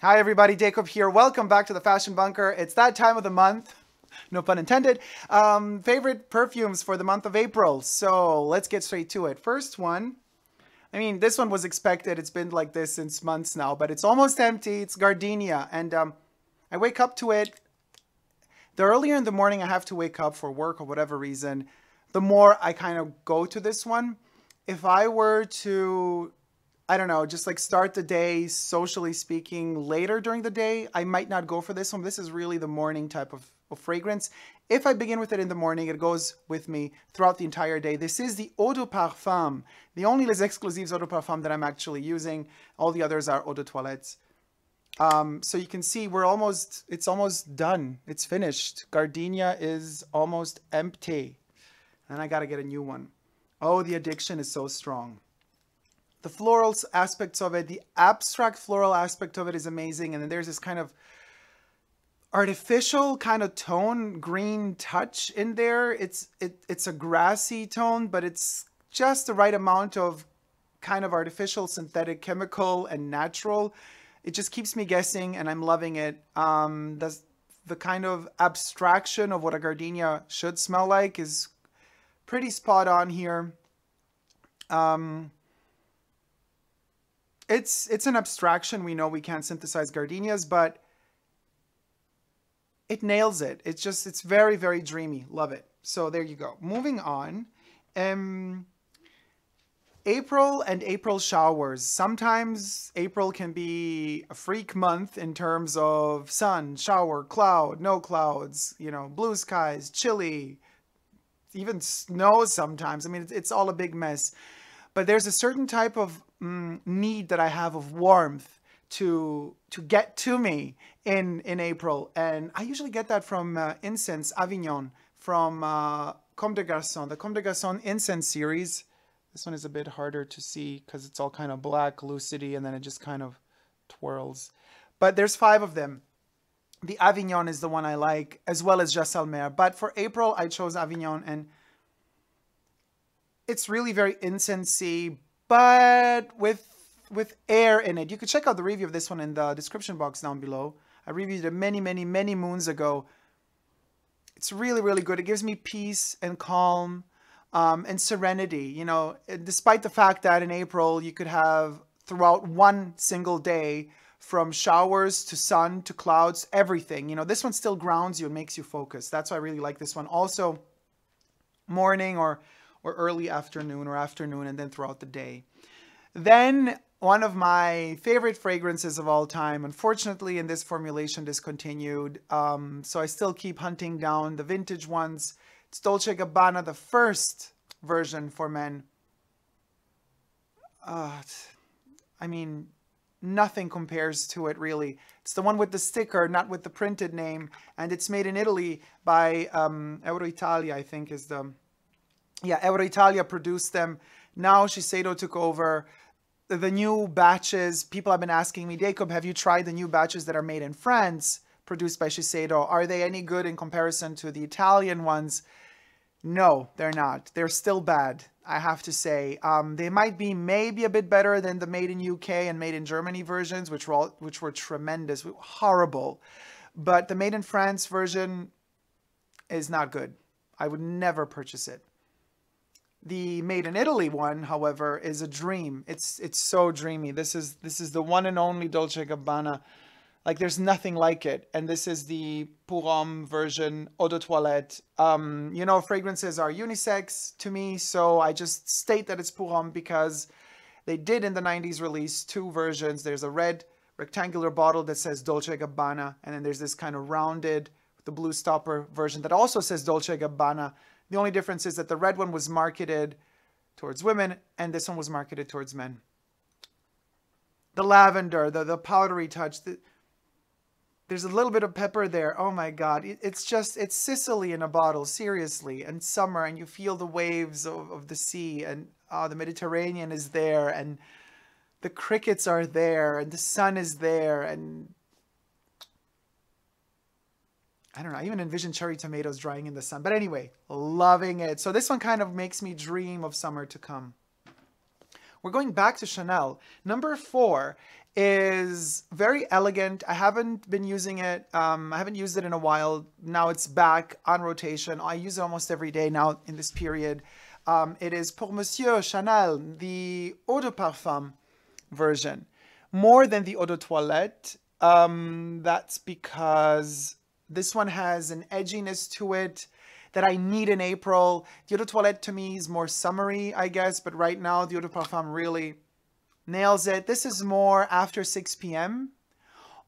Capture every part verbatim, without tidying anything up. Hi everybody, Jacob here. Welcome back to the Fashion Bunker. It's that time of the month, no pun intended. Um, favorite perfumes for the month of April. So let's get straight to it. First one, I mean, this one was expected. It's been like this since months now, but it's almost empty. It's Gardenia. And um, I wake up to it. The earlier in the morning I have to wake up for work or whatever reason, the more I kind of go to this one. If I were to, I don't know, just like start the day, socially speaking, later during the day, I might not go for this one. This is really the morning type of, of fragrance. If I begin with it in the morning, it goes with me throughout the entire day. This is the Eau de Parfum, the only Les Exclusives Eau de Parfum that I'm actually using. All the others are Eau de Toilette. Um, so you can see we're almost, it's almost done. It's finished. Gardenia is almost empty. And I gotta get a new one. Oh, the addiction is so strong. The floral aspects of it, the abstract floral aspect of it is amazing. And then there's this kind of artificial kind of tone, green touch in there. It's it, it's a grassy tone, but it's just the right amount of kind of artificial, synthetic, chemical, and natural. It just keeps me guessing, and I'm loving it. Um, that's the kind of abstraction of what a gardenia should smell like is pretty spot on here. Um... It's, it's an abstraction. We know we can't synthesize gardenias, but it nails it. It's just, it's very, very dreamy. Love it. So there you go. Moving on. Um, April and April showers. Sometimes April can be a freak month in terms of sun, shower, cloud, no clouds, you know, blue skies, chilly, even snow sometimes. I mean, it's, it's all a big mess. But there's a certain type of mm, need that I have of warmth to to get to me in, in April. And I usually get that from uh, incense, Avignon, from uh, Comme des Garçons, the Comme des Garçons incense series. This one is a bit harder to see because it's all kind of black, lucidy, and then it just kind of twirls. But there's five of them. The Avignon is the one I like, as well as Jaisalmer. But for April, I chose Avignon, and it's really very incensey, but with with air in it. You could check out the review of this one in the description box down below. I reviewed it many, many, many moons ago. It's really, really good. It gives me peace and calm um, and serenity, you know, despite the fact that in April you could have throughout one single day from showers to sun to clouds, everything. You know, this one still grounds you and makes you focus. That's why I really like this one. Also, morning or or early afternoon or afternoon and then throughout the day. Then one of my favorite fragrances of all time, unfortunately in this formulation discontinued, um, so I still keep hunting down the vintage ones. It's Dolce and Gabbana, the first version for men. Uh, I mean, nothing compares to it really. It's the one with the sticker, not with the printed name, and it's made in Italy by um, Euroitalia, I think is the... Yeah, Euritalia produced them. Now Shiseido took over the new batches. People have been asking me, Jacob, have you tried the new batches that are made in France, produced by Shiseido? Are they any good in comparison to the Italian ones? No, they're not. They're still bad, I have to say. Um, they might be maybe a bit better than the made in U K and made in Germany versions, which were, all, which were tremendous, horrible. But the made in France version is not good. I would never purchase it. The made in Italy one, however, is a dream. It's it's so dreamy. This is this is the one and only Dolce and Gabbana. Like there's nothing like it. And this is the Pour Homme version, Eau de Toilette. Um, you know, fragrances are unisex to me, so I just state that it's Pour Homme because they did in the nineties release two versions. There's a red rectangular bottle that says Dolce and Gabbana, and then there's this kind of rounded, the blue stopper version that also says Dolce and Gabbana. The only difference is that the red one was marketed towards women and this one was marketed towards men. The lavender, the, the powdery touch, the, there's a little bit of pepper there. Oh my God. It, it's just, it's Sicily in a bottle, seriously, and summer, and you feel the waves of, of the sea, and oh, the Mediterranean is there, and the crickets are there, and the sun is there, and I don't know, I even envision cherry tomatoes drying in the sun. But anyway, loving it. So this one kind of makes me dream of summer to come. We're going back to Chanel. Number four is very elegant. I haven't been using it. Um, I haven't used it in a while. Now it's back on rotation. I use it almost every day now in this period. Um, it is Pour Monsieur, Chanel, the Eau de Parfum version, more than the Eau de Toilette. Um, that's because this one has an edginess to it that I need in April. The Eau de Toilette to me is more summery, I guess, but right now the Eau de Parfum really nails it. This is more after six p m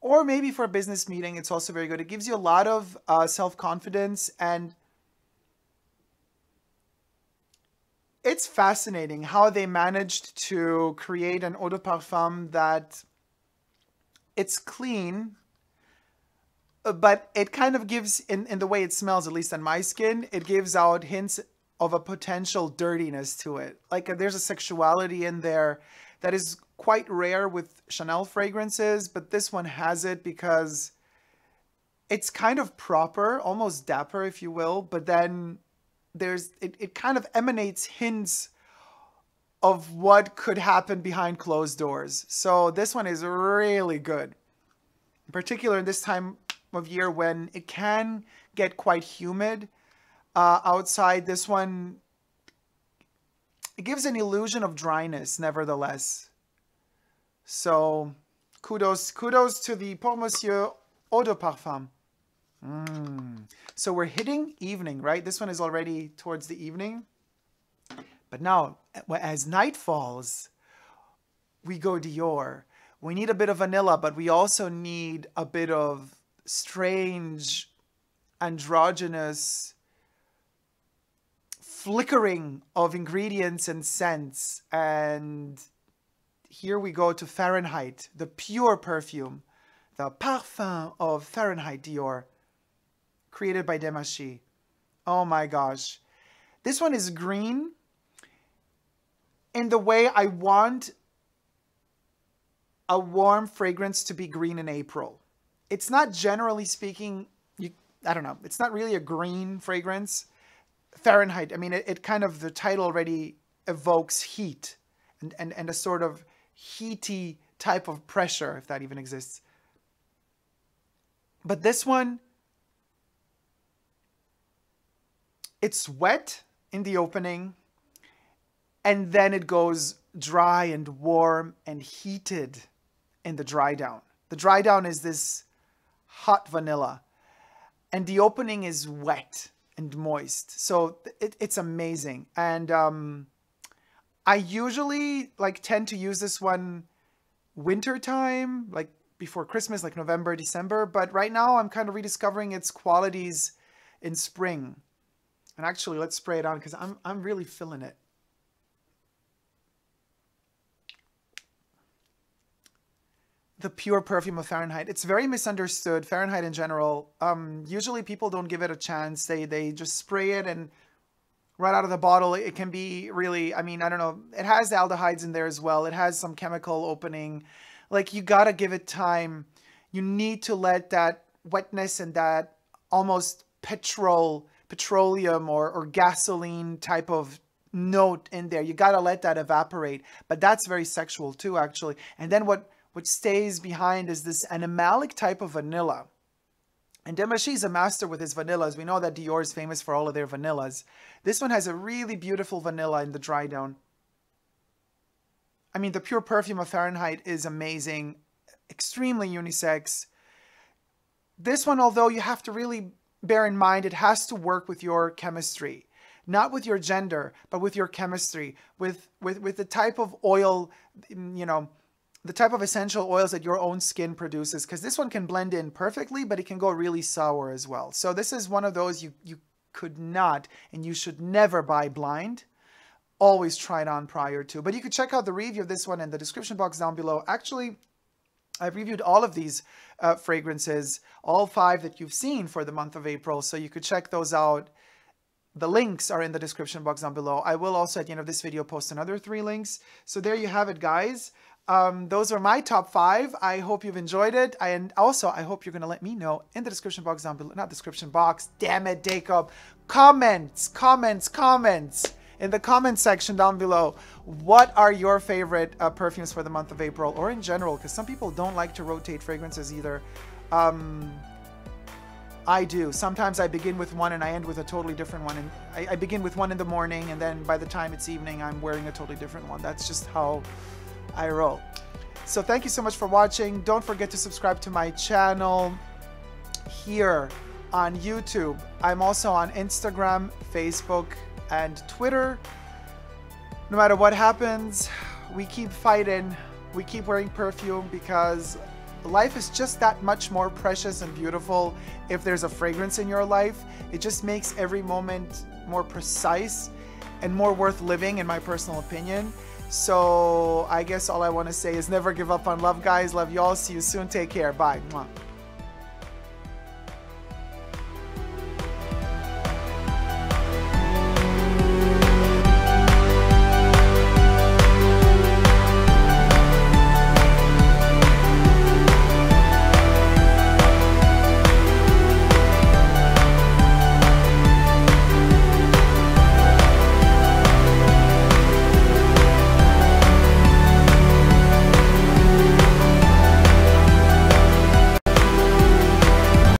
or maybe for a business meeting. It's also very good. It gives you a lot of uh, self-confidence, and it's fascinating how they managed to create an Eau de Parfum that it's clean, but it kind of gives, in, in the way it smells, at least on my skin, it gives out hints of a potential dirtiness to it. Like there's a sexuality in there that is quite rare with Chanel fragrances, but this one has it because it's kind of proper, almost dapper, if you will, but then there's, it, it kind of emanates hints of what could happen behind closed doors. So this one is really good, in particular in this time of year when it can get quite humid uh, outside. This one, it gives an illusion of dryness nevertheless. So kudos, kudos to the Pour Monsieur Eau de Parfum. Mm. So we're hitting evening, right? This one is already towards the evening. But now as night falls, we go Dior. We need a bit of vanilla, but we also need a bit of strange, androgynous flickering of ingredients and scents. And here we go to Fahrenheit, the pure perfume, the parfum of Fahrenheit Dior, created by Demachy. Oh my gosh. This one is green in the way I want a warm fragrance to be green in April. It's not, generally speaking, you, I don't know, it's not really a green fragrance. Fahrenheit, I mean, it, it kind of, the title already evokes heat and, and, and a sort of heaty type of pressure, if that even exists. But this one, it's wet in the opening, and then it goes dry and warm and heated in the dry down. The dry down is this hot vanilla, and the opening is wet and moist. So it, it's amazing. And um, I usually like tend to use this one winter time, like before Christmas, like November, December. But right now I'm kind of rediscovering its qualities in spring. And actually, let's spray it on because I'm, I'm really feeling it. The pure perfume of Fahrenheit. It's very misunderstood, Fahrenheit in general. Um, usually people don't give it a chance. They, they just spray it, and right out of the bottle, it can be really, I mean, I don't know. It has aldehydes in there as well. It has some chemical opening. Like, you gotta give it time. You need to let that wetness and that almost petrol, petroleum or, or gasoline type of note in there. You gotta let that evaporate. But that's very sexual too, actually. And then what... what stays behind is this animalic type of vanilla. And Demachy is a master with his vanillas. We know that Dior is famous for all of their vanillas. This one has a really beautiful vanilla in the dry down. I mean, the pure perfume of Fahrenheit is amazing, extremely unisex. This one, although you have to really bear in mind, it has to work with your chemistry. Not with your gender, but with your chemistry, with, with, with the type of oil, you know, the type of essential oils that your own skin produces, because this one can blend in perfectly, but it can go really sour as well. So this is one of those you, you could not, and you should never buy blind. Always try it on prior to. But you could check out the review of this one in the description box down below. Actually, I've reviewed all of these uh, fragrances, all five that you've seen for the month of April. So you could check those out. The links are in the description box down below. I will also, at the end of this video, post another three links. So there you have it, guys. Um, those are my top five. I hope you've enjoyed it. I, and also, I hope you're going to let me know in the description box down below. Not description box. Damn it, Jacob. Comments, comments, comments. in the comment section down below, what are your favorite uh, perfumes for the month of April, or in general, because some people don't like to rotate fragrances either. Um, I do. Sometimes I begin with one and I end with a totally different one. And I, I begin with one in the morning, and then by the time it's evening, I'm wearing a totally different one. That's just how I roll. So thank you so much for watching. Don't forget to subscribe to my channel here on YouTube. I'm also on Instagram, Facebook, and Twitter. No matter what happens, we keep fighting. We keep wearing perfume because life is just that much more precious and beautiful if there's a fragrance in your life. It just makes every moment more precise and more worth living, in my personal opinion. So I guess all I want to say is never give up on love, guys. Love y'all. See you soon. Take care. Bye. Mwah.